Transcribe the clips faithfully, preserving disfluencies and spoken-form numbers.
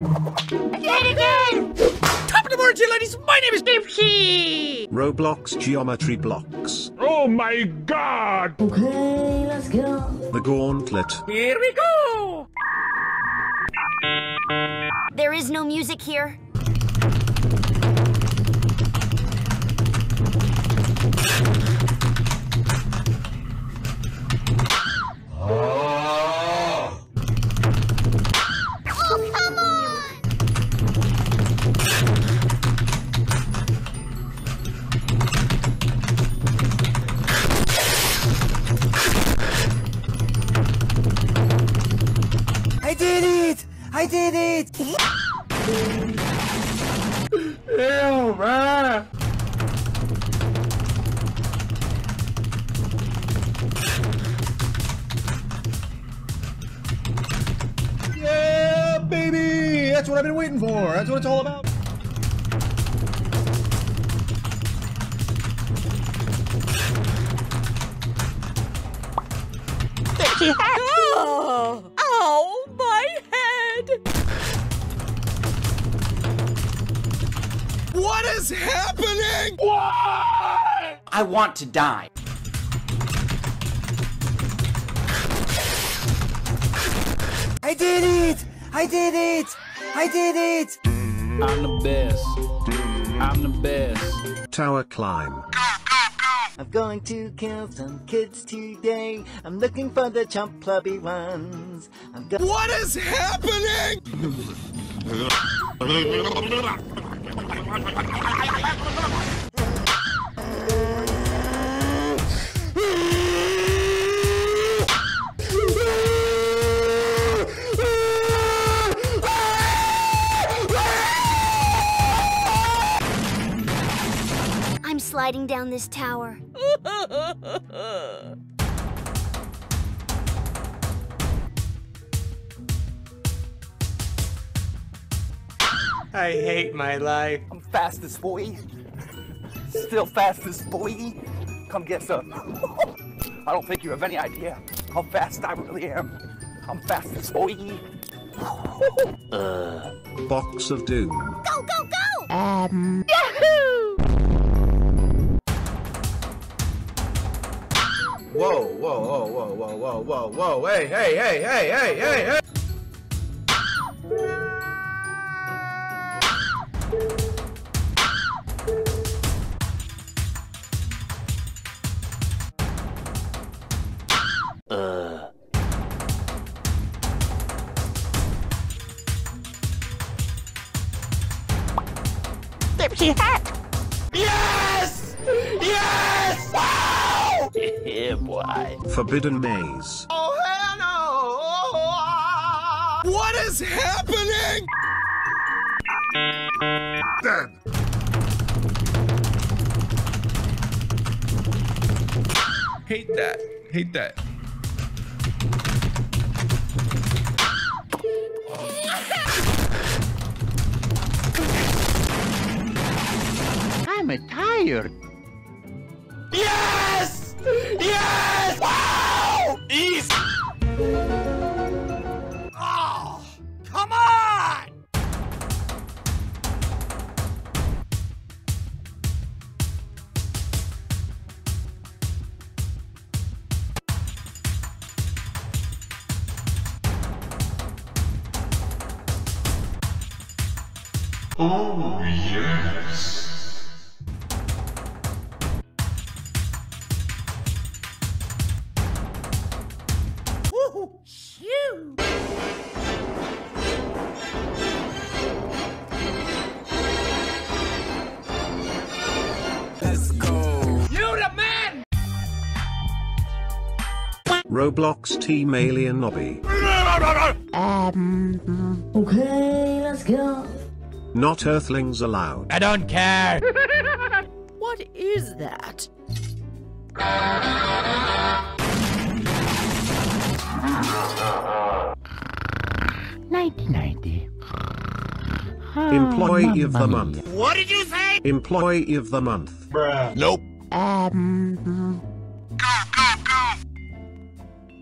I did it again! Top of the morning, ladies! My name is Dipsy! Roblox Geometry Blocks. Oh my god! Okay, let's go. The gauntlet. Here we go! There is no music here. I did it! I did it! Ew, man! Yeah, baby! That's what I've been waiting for! That's what it's all about! Oh! Oh! What is happening? What? I want to die. I did it! I did it! I did it! I'm the best. I'm the best. Tower climb. I'm going to kill some kids today. I'm looking for the chump clubby ones. I'm go- What is happening? I'm sliding down this tower. I hate my life. I'm fastest boy. Still fastest boy. Come get some. I don't think you have any idea how fast I really am. I'm fastest boy. uh. Box of doom. Go, go, go! Um. Yahoo! Whoa, whoa, whoa, whoa, whoa, whoa, whoa, whoa. Hey, hey, hey, hey, hey, hey, hey! Uh. Dipsy hat! Yes! Yes! Wow! Yeah, boy. Forbidden maze. Oh, hell no! Oh, oh, oh. What is happening? Dead. Hate that. Hate that. I'm tired. Yes! Yes! Wow! Easy! Oh! Come on! Oh, yes! Roblox Team Alienobby. Um, okay, let's go. Not Earthlings allowed. I don't care. What is that? nineteen ninety. Oh, Employee of the month. What did you say? Employee of the month. Bruh. Nope. Um.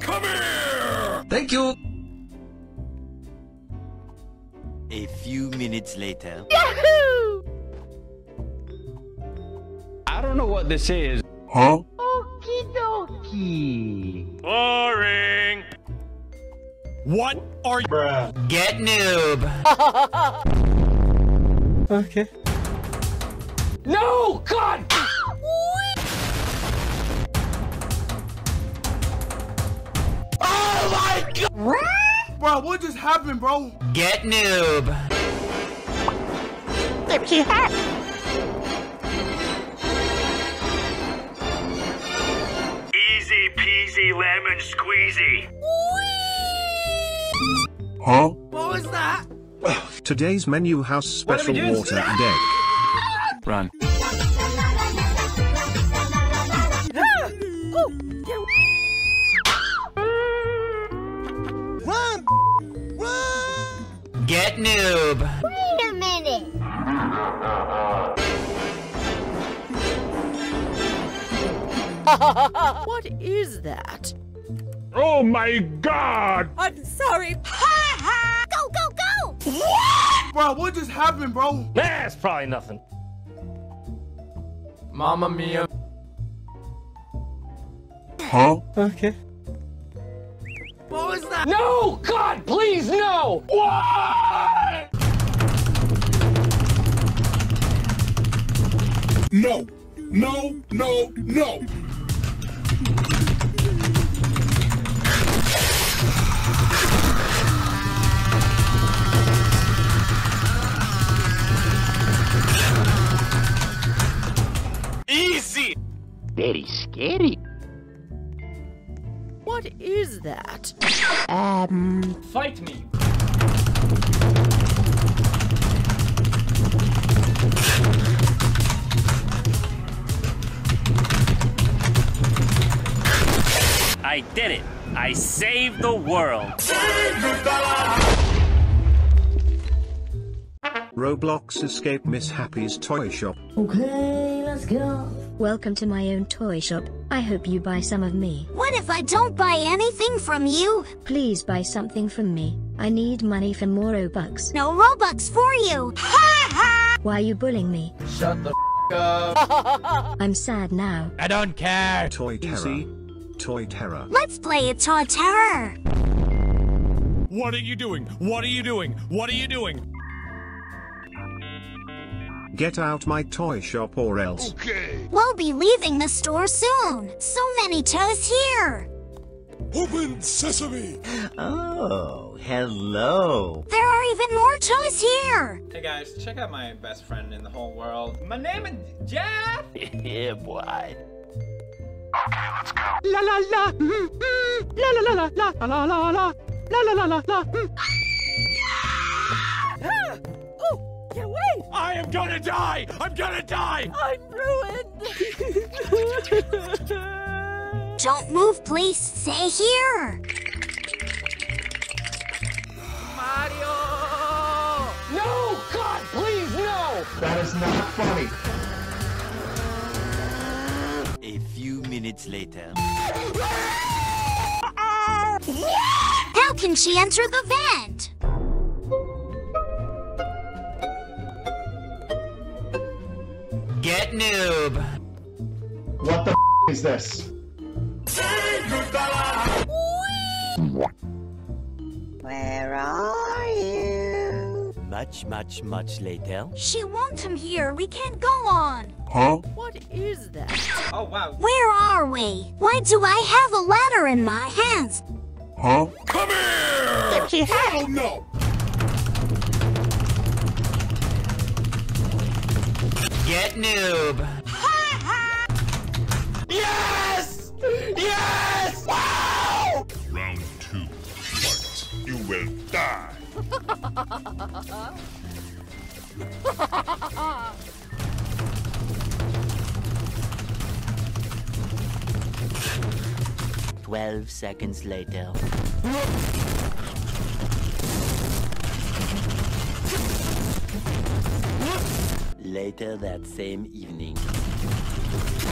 Come here! Thank you! A few minutes later. Yahoo! I don't know what this is. Huh? Okie dokie. Boring. What are you? Bruh. Get noob. Okay. No! God! Oh my God! What? Bro, what just happened, bro? Get noob. Dipsy hat. Easy peasy lemon squeezy. Whee! Huh? What was that? Today's menu house special water and egg. Run. Run! Run! Get noob! Wait a minute! What is that? Oh my God! I'm sorry! Ha ha! Go, go, go! What? Bro, what just happened, bro? That's probably nothing. Mamma mia. Huh? Okay. What was that? No! God, please, no! What? No! No, no, no! Easy! Very scary. What is that? Um... Fight me! I did it! I saved the world! Save the dog! Roblox escape Miss Happy's Toy Shop. Okay, let's go. Welcome to my own toy shop. I hope you buy some of me. What if I don't buy anything from you? Please buy something from me. I need money for more Robux. No Robux for you! Ha ha! Why are you bullying me? Shut the f up! I'm sad now. I don't care! Toy Terror. Toy Terror. Let's play a Toy Terror! What are you doing? What are you doing? What are you doing? Get out my toy shop or else. Okay. We'll be leaving the store soon. So many toys here. Open sesame. Oh, hello. There are even more toys here. Hey guys, check out my best friend in the whole world. My name is Jeff. Yeah, boy. Okay, let's go. La la la. Mm, mm, la la la la la la la la la la la la. Get away! I am gonna die! I'm gonna die! I'm ruined! Don't move, please. Stay here! Mario! No! God, please, no! That is not funny. A few minutes later. How can she enter the vent? Get noob! What the f is this? Where are you? Much, much, much later. She won't come here. We can't go on. Huh? What is that? Oh, wow. Where are we? Why do I have a ladder in my hands? Huh? Come here! She has. Oh, no! Get noob! Ha ha! Yes! Yes! Wow! Round two. Fight. You will die. Twelve seconds later. Later that same evening.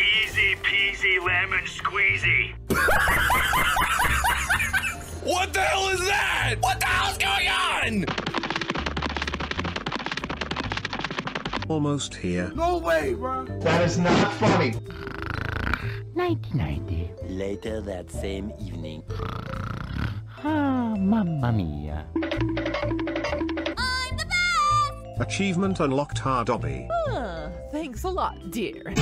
Easy peasy lemon squeezy. What the hell is that? What the hell's going on? Almost here. No way, bro. That is not funny. nineteen ninety. Later that same evening. Ah, mamma mia. I'm the best! Achievement unlocked, Hardobby. Ah, thanks a lot, dear.